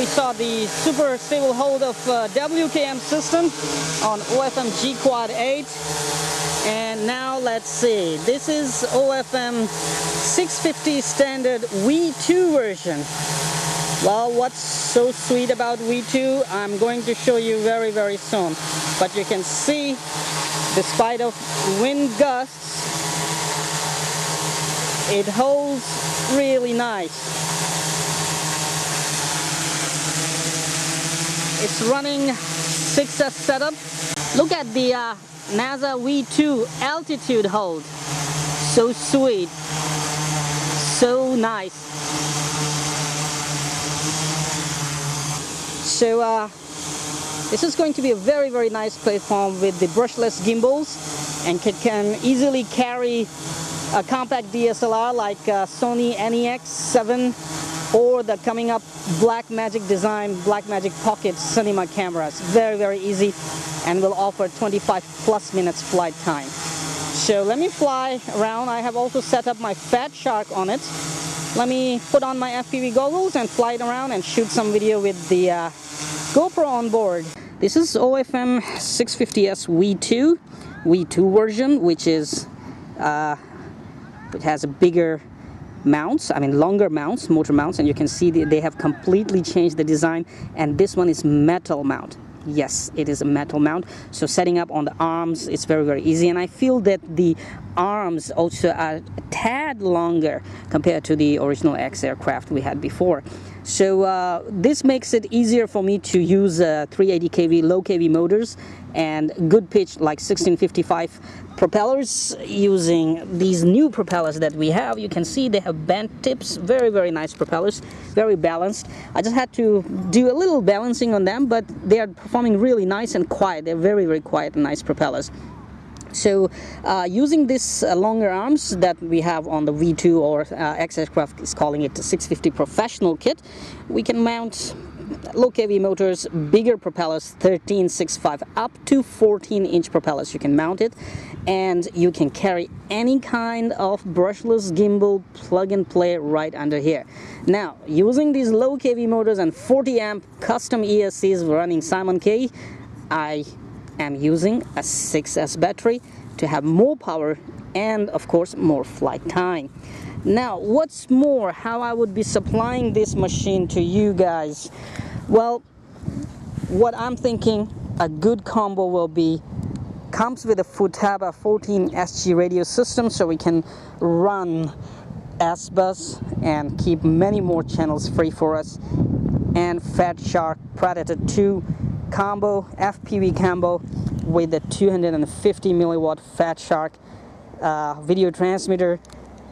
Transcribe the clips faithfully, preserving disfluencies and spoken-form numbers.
we saw the super stable hold of uh, W K M system on O F M G Quad eight. And now let's see, this is O F M six fifty standard V two version. Well, what's so sweet about V two, I'm going to show you very, very soon. But you can see, despite of wind gusts, it holds really nice. It's running six S setup. Look at the uh, Naza V two altitude hold. So sweet. So nice. So uh, this is going to be a very, very nice platform with the brushless gimbals, and it can easily carry a compact D S L R like uh, Sony N E X seven or the coming up Blackmagic design, Blackmagic Pocket cinema cameras. Very, very easy, and will offer twenty-five plus minutes flight time. So let me fly around. I have also set up my Fat Shark on it. Let me put on my F P V goggles and fly it around and shoot some video with the uh, GoPro on board. This is O F M six fifty S V two, V two version, which is, uh, it has a bigger mounts, I mean longer mounts, motor mounts, and you can see that they have completely changed the design, and this one is metal mount. Yes, it is a metal mount. So setting up on the arms, it's very, very easy, and I feel that the arms also are a tad longer compared to the original XAircraft we had before. So uh, this makes it easier for me to use uh, three eighty K V low K V motors and good pitch like sixteen fifty-five propellers. Using these new propellers that we have, you can see they have bent tips. Very, very nice propellers, very balanced. I just had to do a little balancing on them, but they are performing really nice and quiet. They're very, very quiet and nice propellers. So uh, using this uh, longer arms that we have on the V two, or uh, XAircraft is calling it six fifty Professional Kit, we can mount low K V motors, bigger propellers, thirteen sixty-five up to fourteen inch propellers. You can mount it, and you can carry any kind of brushless gimbal, plug and play right under here. Now, using these low K V motors and forty amp custom E S Cs running Simon K, I am using a six S battery to have more power and of course more flight time. Now, what's more, how I would be supplying this machine to you guys? Well, what I'm thinking, a good combo will be, comes with a Futaba fourteen S G radio system, so we can run S-bus and keep many more channels free for us, and Fat Shark Predator two combo, F P V combo with the two hundred fifty milliwatt Fat Shark uh, video transmitter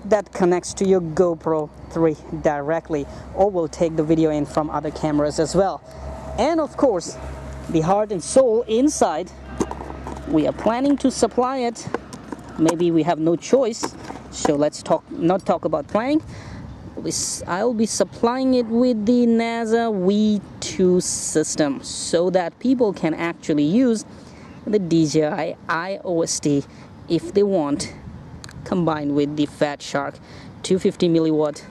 that connects to your GoPro three directly, or will take the video in from other cameras as well. And of course, the heart and soul inside, we are planning to supply it. Maybe we have no choice, so let's talk not talk about planning. I'll be supplying it with the Naza V two system, so that people can actually use the D J I iOSD if they want, combined with the Fat Shark two hundred fifty milliwatt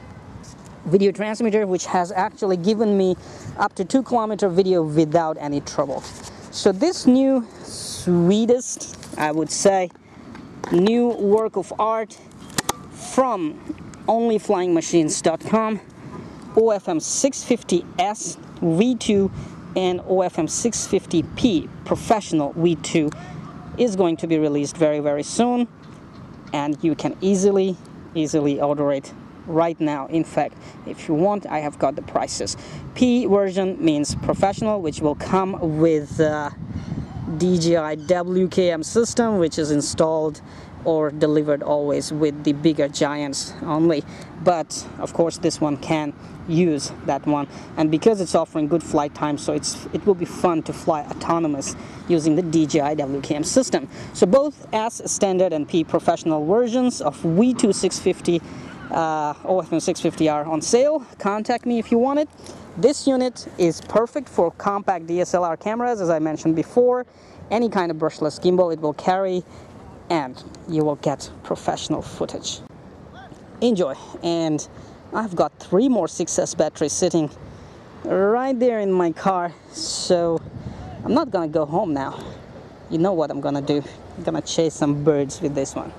video transmitter, which has actually given me up to two kilometer video without any trouble. So this new sweetest, I would say, new work of art from only flying machines dot com, O F M six fifty S V two and O F M six fifty P Professional V two, is going to be released very, very soon. And you can easily, easily order it right now. In fact, if you want, I have got the prices. P version means professional, which will come with uh, D J I W K M system, which is installed or delivered always with the bigger giants only. But of course, this one can use that one, and because it's offering good flight time, so it's it will be fun to fly autonomous using the D J I W K M system. So both S standard and P professional versions of V two six fifty uh, O F M six fifty are on sale. Contact me if you want it. This unit is perfect for compact D S L R cameras, as I mentioned before. Any kind of brushless gimbal it will carry, and you will get professional footage. Enjoy. And I've got three more six S batteries sitting right there in my car, so I'm not gonna go home now. You know what I'm gonna do? I'm gonna chase some birds with this one.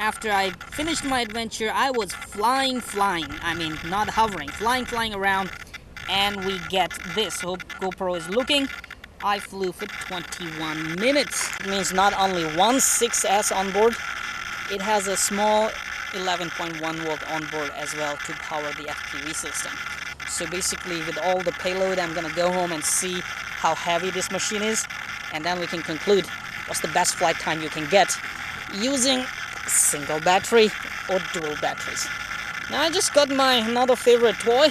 After I finished my adventure, I was flying, flying. I mean, not hovering, flying, flying around, and we get this. Hope GoPro is looking. I flew for twenty-one minutes. It means not only one six S on board, it has a small eleven point one volt on board as well to power the F P V system. So basically, with all the payload, I'm gonna go home and see how heavy this machine is, and then we can conclude what's the best flight time you can get using single battery or dual batteries. Now I just got my another favorite toy,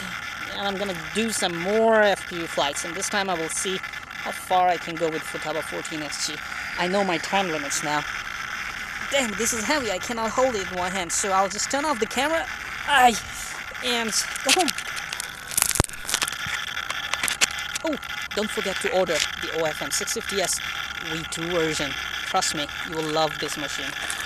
and I'm gonna do some more F P V flights, and this time I will see how far I can go with Futaba fourteen S G. I know my time limits now. Damn, this is heavy, I cannot hold it in one hand, so I'll just turn off the camera, I, and go home. Oh, don't forget to order the O F M six fifty S V two version. Trust me, you will love this machine.